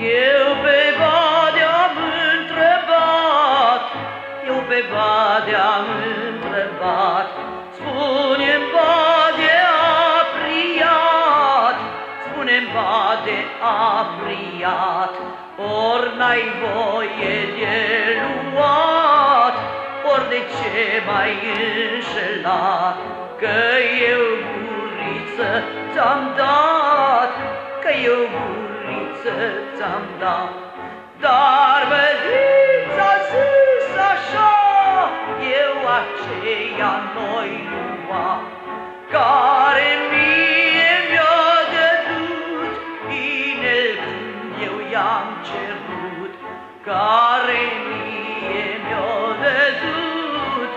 Eu pe Badea am întrebat, eu pe Badea am întrebat, spune-mi Badea apriat, spune-mi Badea apriat, ori n-ai voie de luat, ori de ce m-ai înșelat, că eu guriță ți-am dat, că eu guriță ți-am dat. Dar vădița a zis așa, eu aceea n-o-i lua, care mie mi-a dădut, inel când eu i-am cerut, care mie mi-a dădut,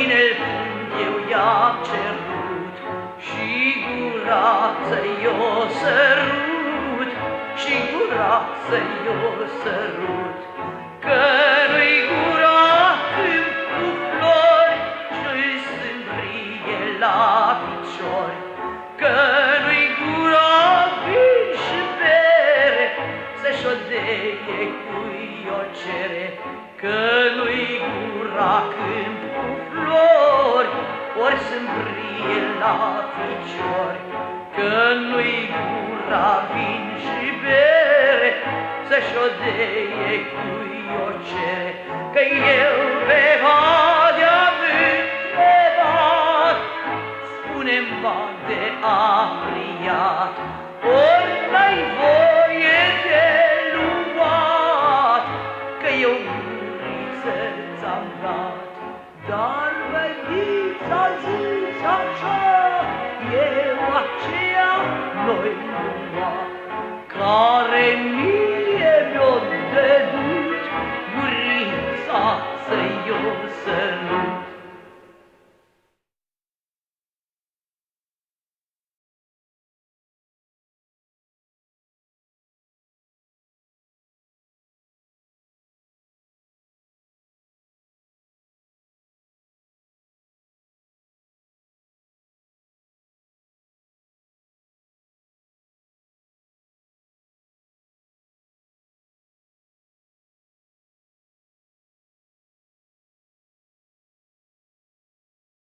inel când eu i-am cerut, și gurață i-o sărut, și gurață-i o sărut, că nu-i gura câmp cu flori, și-i sâmbrie la piciori, că nu-i gura vin și bere, să-și odeie cui o cere, că nu-i gura câmp cu flori, ori sâmbrie la piciori, că nu-i gura vin și bere, să-și odeie cui o cere, că eu pe Badea-am întrebat, spune-mi Badea apriat.